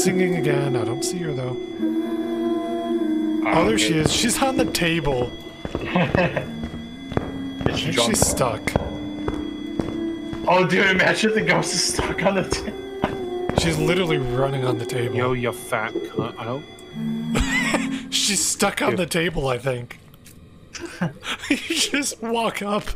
She's singing again. I don't see her, though. Oh, there she is. She's on the table. She's stuck. Oh, dude, imagine the ghost is stuck on the table. She's literally running on the table. Yo, you fat cunt. Oh. She's stuck on the table, I think. You just walk up.